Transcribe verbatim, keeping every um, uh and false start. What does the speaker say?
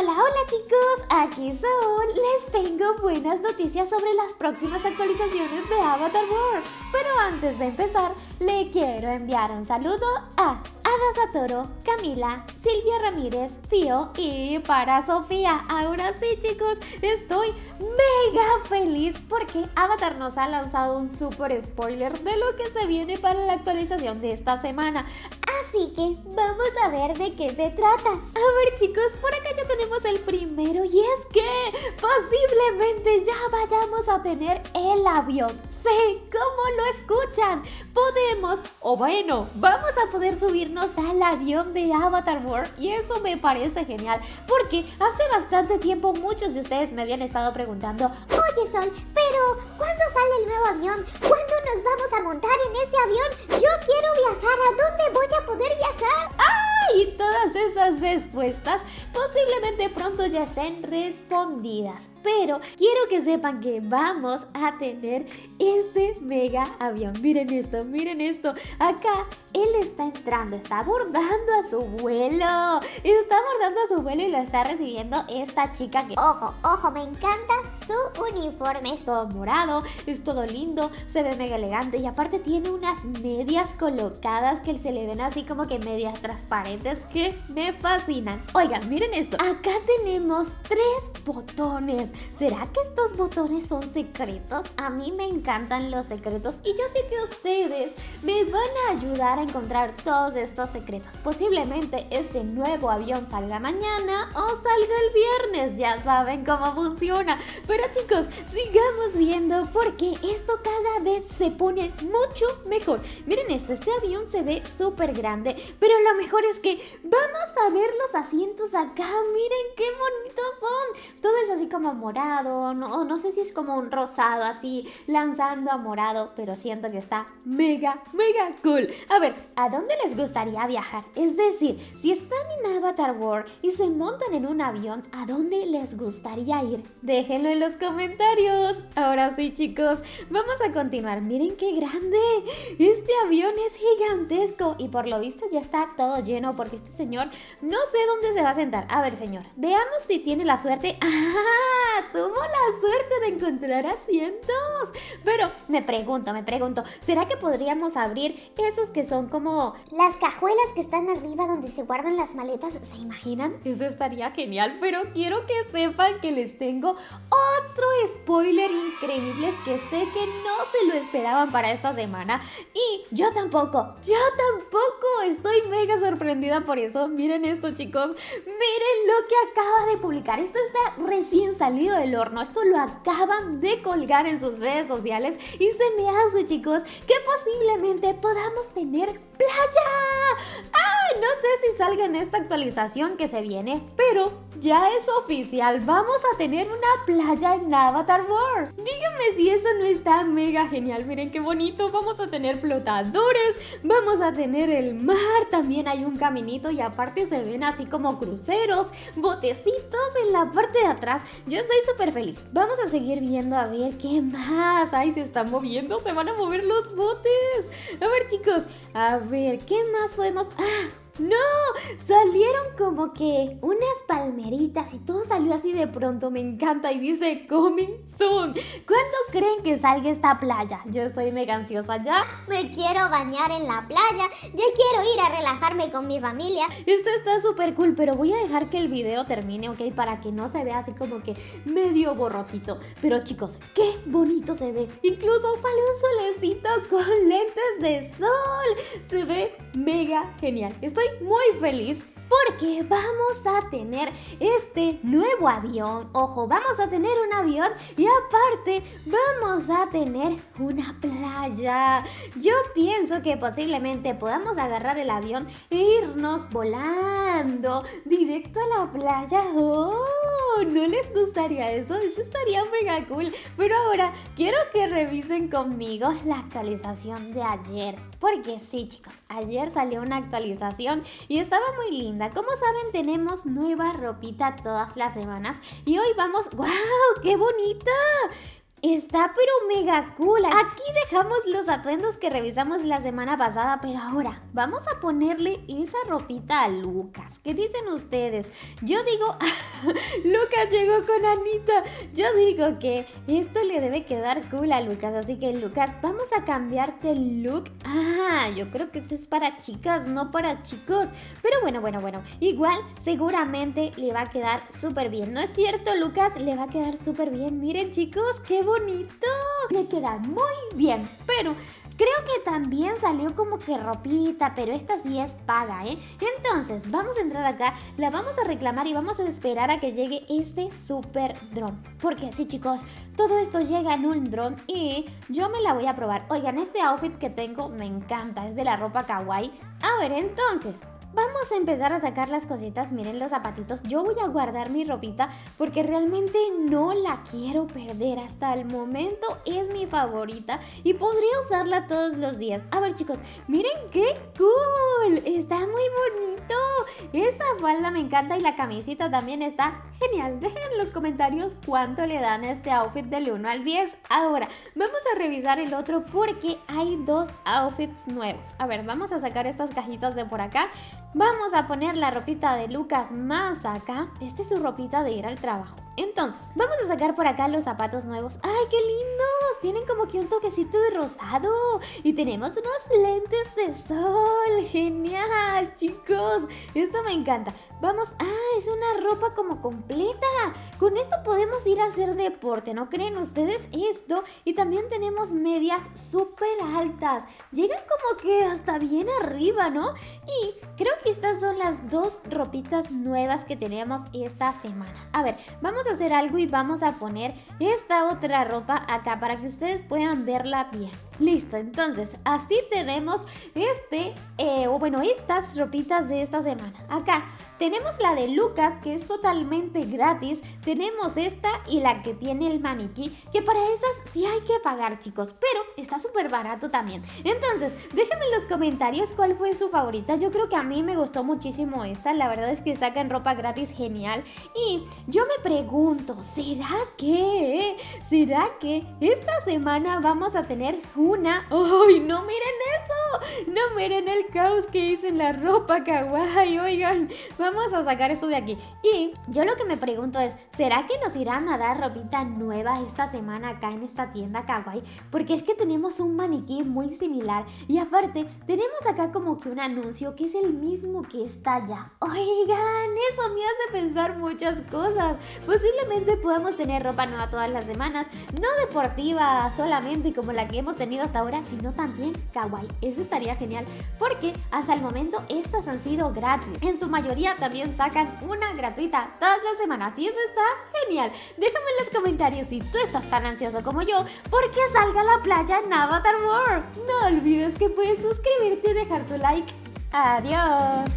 Hola, hola chicos, aquí Sol. Les tengo buenas noticias sobre las próximas actualizaciones de Avatar World. Pero antes de empezar, le quiero enviar un saludo a Ada Satoro, Camila, Silvia Ramírez, Fío y para Sofía. Ahora sí chicos, estoy mega feliz porque Avatar nos ha lanzado un super spoiler de lo que se viene para la actualización de esta semana. Así que vamos a ver de qué se trata. A ver chicos, por acá ya tenemos el primero y es que posiblemente ya vayamos a tener el avión. Sí, ¿cómo lo escuchan? Podemos, o bueno, vamos a poder subirnos al avión de Avatar World y eso me parece genial porque hace bastante tiempo muchos de ustedes me habían estado preguntando: oye Sol, pero ¿cuándo sale el nuevo avión? ¿Cuándo nos vamos a montar en ese avión? Yo quiero viajar, ¿a dónde voy a poder viajar? ¡Ah! Y todas esas respuestas posiblemente pronto ya estén respondidas. Pero quiero que sepan que vamos a tener este mega avión. Miren esto, miren esto. Acá él está entrando, está abordando a su vuelo. Está abordando a su vuelo y lo está recibiendo esta chica que... Ojo, ojo, me encanta su uniforme. Es todo morado, es todo lindo, se ve mega elegante. Y aparte tiene unas medias colocadas que se le ven así como que medias transparentes que me fascinan. Oigan, miren esto. Acá tenemos tres botones. ¿Será que estos botones son secretos? A mí me encantan los secretos y yo sé que ustedes me van a ayudar a encontrar todos estos secretos. Posiblemente este nuevo avión salga mañana o salga el viernes. Ya saben cómo funciona. Pero chicos, sigamos viendo porque esto cada vez se pone mucho mejor. Miren esto, este avión se ve súper grande, pero lo mejor es que vamos a ver los asientos acá. Miren qué bonitos son. Todo es así como morado, no, no sé si es como un rosado así lanzando a morado, pero siento que está mega, mega cool. A ver, ¿a dónde les gustaría viajar? Es decir, si están en Avatar World y se montan en un avión, ¿a dónde les gustaría ir? Déjenlo en los comentarios. Ahora sí chicos, vamos a continuar. Miren qué grande. Este avión es gigantesco y por lo visto ya está todo lleno porque este señor no sé dónde se va a sentar. A ver señor, veamos si tiene la suerte. ¡Ah! Tuvo la suerte de encontrar asientos. Pero me pregunto, me pregunto ¿será que podríamos abrir esos que son como las cajuelas que están arriba donde se guardan las maletas? ¿Se imaginan? Eso estaría genial, pero quiero que sepan que les tengo otro spoiler increíble que sé que no se lo esperaban para esta semana. Y yo tampoco, yo tampoco estoy mega sorprendida por eso. Miren esto chicos, miren lo que acaba de publicar. Esto está recién salido del horno, esto lo acaban de colgar en sus redes sociales y se me hace chicos que posiblemente podamos tener playa. ¡Ah! No sé si salga en esta actualización que se viene, pero ya es oficial, vamos a tener una playa en Avatar World. Díganme si eso no está mega genial. Miren qué bonito, vamos a tener flotadores, vamos a tener el mar, también hay un caminito y aparte se ven así como cruceros, botecitos en la parte de atrás. Yo estoy súper feliz. Vamos a seguir viendo a ver qué más. Ay, se están moviendo, se van a mover los botes. A ver chicos, a ver qué más podemos... ¡Ah! ¡No! Salieron como que unas palmeritas y todo salió así de pronto, me encanta, y dice coming soon. ¿Cuándo creen que salga esta playa? Yo estoy mega ansiosa ya. Me quiero bañar en la playa, yo quiero ir a relajarme con mi familia. Esto está súper cool, pero voy a dejar que el video termine, ¿ok? Para que no se vea así como que medio borrosito. Pero chicos, qué bonito se ve. Incluso sale un solecito con lentes de sol. Se ve mega genial. Estoy muy feliz porque vamos a tener este nuevo avión. Ojo, vamos a tener un avión y aparte vamos a tener una playa. Yo pienso que posiblemente podamos agarrar el avión e irnos volando directo a la playa. ¡Oh! ¿No les gustaría eso? Eso estaría mega cool. Pero ahora quiero que revisen conmigo la actualización de ayer. Porque sí, chicos, ayer salió una actualización y estaba muy linda. Como saben, tenemos nueva ropita todas las semanas y hoy vamos... ¡Wow! ¡Qué bonita! Está pero mega cool. Aquí dejamos los atuendos que revisamos la semana pasada, pero ahora vamos a ponerle esa ropita a Lucas. ¿Qué dicen ustedes? Yo digo, Lucas llegó con Anita. Yo digo que esto le debe quedar cool a Lucas, así que Lucas, vamos a cambiarte el look. Ah, yo creo que esto es para chicas, no para chicos. Pero bueno, bueno, bueno, igual seguramente le va a quedar súper bien. ¿No es cierto, Lucas? Le va a quedar súper bien. Miren, chicos, qué bonito, me queda muy bien, pero creo que también salió como que ropita, pero esta sí es paga, ¿eh? Entonces vamos a entrar acá, la vamos a reclamar y vamos a esperar a que llegue este super dron, porque sí, chicos, todo esto llega en un dron y yo me la voy a probar. Oigan, este outfit que tengo me encanta, es de la ropa kawaii. A ver, entonces vamos a empezar a sacar las cositas. Miren los zapatitos. Yo voy a guardar mi ropita porque realmente no la quiero perder. Hasta el momento es mi favorita y podría usarla todos los días. A ver, chicos, miren qué cool. Está muy bonito. Esta falda me encanta y la camisita también está genial. Dejen en los comentarios cuánto le dan a este outfit del uno al diez. Ahora, vamos a revisar el otro porque hay dos outfits nuevos. A ver, vamos a sacar estas cajitas de por acá. Vamos a poner la ropita de Lucas más acá. Esta es su ropita de ir al trabajo. Entonces, vamos a sacar por acá los zapatos nuevos. ¡Ay, qué lindos! Tienen como que un toquecito de rosado. Y tenemos unos lentes de sol. ¡Genial, chicos! Esto me encanta. Vamos... ¡Ah, es una ropa como completa! Con esto podemos ir a hacer deporte, ¿no creen ustedes esto? Y también tenemos medias súper altas. Llegan como que hasta bien arriba, ¿no? Y creo que estas son las dos ropitas nuevas que tenemos esta semana. A ver, vamos a hacer algo y vamos a poner esta otra ropa acá para que ustedes puedan verla bien. Listo, entonces así tenemos este, eh, o bueno, estas ropitas de esta semana. Acá tenemos la de Lucas, que es totalmente gratis. Tenemos esta y la que tiene el maniquí, que para esas sí hay que pagar, chicos, pero está súper barato también. Entonces, déjenme en los comentarios cuál fue su favorita. Yo creo que a mí me gustó muchísimo esta. La verdad es que sacan ropa gratis genial. Y yo me pregunto, ¿será que, será que esta semana vamos a tener una... ¡Ay, no miren eso! No miren el caos que hice en la ropa kawaii. Oigan, vamos a sacar esto de aquí. Y yo lo que me pregunto es, ¿será que nos irán a dar ropita nueva esta semana acá en esta tienda kawaii? Porque es que tenemos un maniquí muy similar y aparte tenemos acá como que un anuncio que es el mismo que está allá. Oigan, eso me hace pensar muchas cosas. Posiblemente podamos tener ropa nueva todas las semanas, no deportiva solamente como la que hemos tenido hasta ahora, sino también kawaii. Eso estaría genial porque hasta el momento estas han sido gratis. En su mayoría también sacan una gratuita todas las semanas y eso está genial. Déjame en los comentarios si tú estás tan ansioso como yo porque salga a la playa en Avatar World. No olvides que puedes suscribirte y dejar tu like. Adiós.